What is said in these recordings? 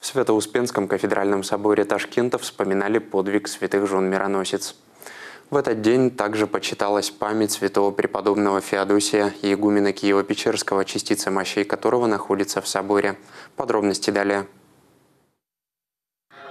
В Свято-Успенском кафедральном соборе Ташкента вспоминали подвиг святых жен-мироносец. В этот день также почиталась память святого преподобного Феодосия, игумена Киево-Печерского, частица мощей которого находится в соборе. Подробности далее.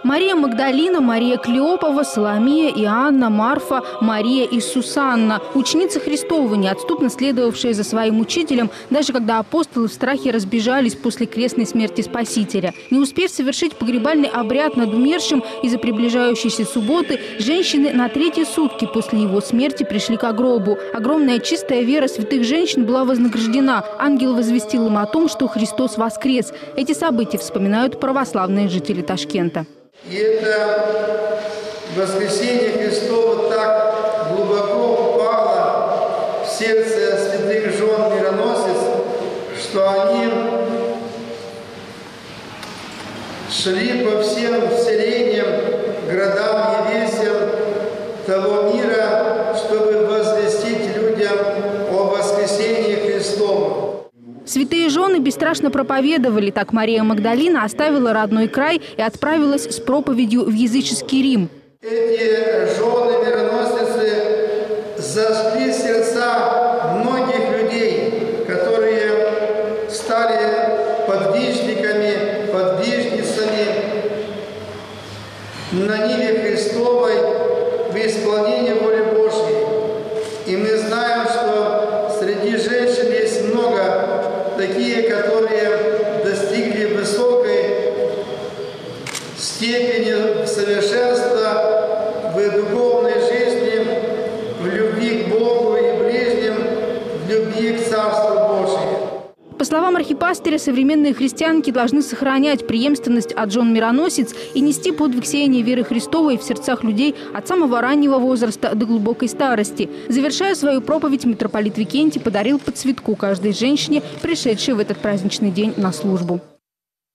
Мария Магдалина, Мария Клеопова, Соломия, Иоанна, Марфа, Мария и Сусанна – ученицы Христовы, неотступно следовавшие за своим учителем, даже когда апостолы в страхе разбежались после крестной смерти Спасителя. Не успев совершить погребальный обряд над умершим из-за приближающейся субботы, женщины на третьи сутки после его смерти пришли к гробу. Огромная чистая вера святых женщин была вознаграждена. Ангел возвестил им о том, что Христос воскрес. Эти события вспоминают православные жители Ташкента. И это воскресение Христово так глубоко упало в сердце святых жен мироносец, что они шли по всем вселениям, городам и весям того мира, чтобы возвестить людям о воскресении Христовом. Святые жены бесстрашно проповедовали. Так Мария Магдалина оставила родной край и отправилась с проповедью в языческий Рим. Эти жены-мироносицы зажгли сердца многих людей, которые стали подвижниками, подвижницами на ниве Христовой в исполнении воли Божьей. И мы знаем, что среди женщин есть много такие, которые достигли высокой степени совершенства в духовной жизни, в любви к Богу и ближним, в любви к Царству Божьему. По словам архипастыря, современные христианки должны сохранять преемственность от жен-мироносец и нести подвиг сеяния веры Христовой в сердцах людей от самого раннего возраста до глубокой старости. Завершая свою проповедь, митрополит Викентий подарил по цветку каждой женщине, пришедшей в этот праздничный день на службу.